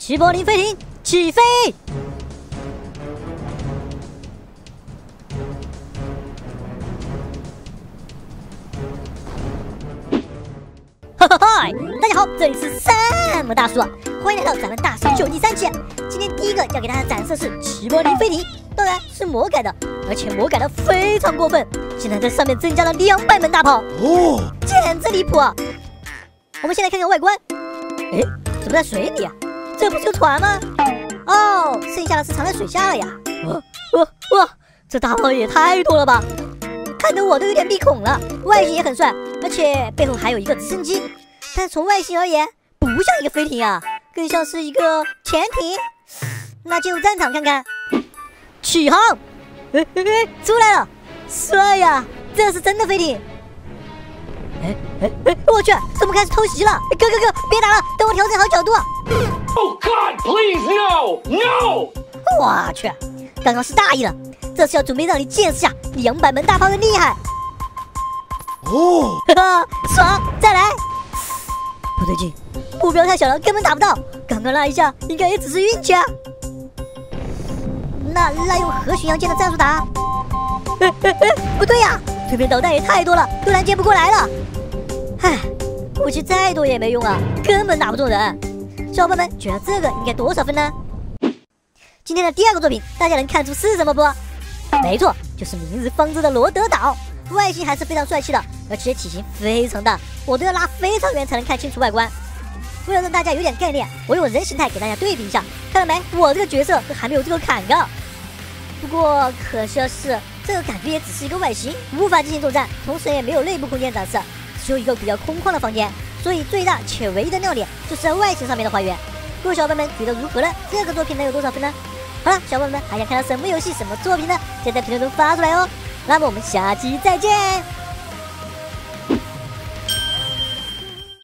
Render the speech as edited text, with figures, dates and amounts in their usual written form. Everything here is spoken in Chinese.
齐柏林飞艇起飞！哈哈嗨，大家好，这里是Sam大叔啊，欢迎来到咱们大叔秀第3期。今天第一个要给大家展示是齐柏林飞艇，当然是魔改的，而且魔改的非常过分，现在在上面增加了200门大炮，哦，简直离谱啊！ 我们先来看看外观。哎，怎么在水里啊？这不是有船吗？哦，剩下的是藏在水下了呀。哇，这大炮也太多了吧！看得我都有点鼻孔了。外形也很帅，而且背后还有一个直升机。但从外形而言，不像一个飞艇啊，更像是一个潜艇。那进入战场看看。起航！哎，出来了！帅呀，这是真的飞艇。 哎！我去，怎么开始偷袭了？哥，别打了，等我调整好角度。Oh God, please no！ 我去，刚刚是大意了，这是要准备让你见识下200门大炮的厉害。哦，哈哈，爽，再来。不对劲，目标太小了，根本打不到。刚刚那一下应该也只是运气啊。那用核巡洋舰的战术打？不对呀，对面导弹也太多了，都拦截不过来了。 唉，武器再多也没用啊，根本打不中人。小伙伴们觉得这个应该多少分呢？今天的第二个作品，大家能看出是什么不？没错，就是明日方舟的罗德岛，外形还是非常帅气的，而且体型非常大，我都要拉非常远才能看清楚外观。为了让大家有点概念，我用人形态给大家对比一下，看到没？我这个角色都还没有这个砍高。不过可惜的是，这个感觉也只是一个外形，无法进行作战，同时也没有内部空间展示。 只有一个比较空旷的房间，所以最大且唯一的亮点就是在外形上面的还原。各位小伙伴们觉得如何呢？这个作品能有多少分呢？好了，小伙伴们还想看到什么游戏、什么作品呢？记得在评论中发出来哦。那么我们下期再见。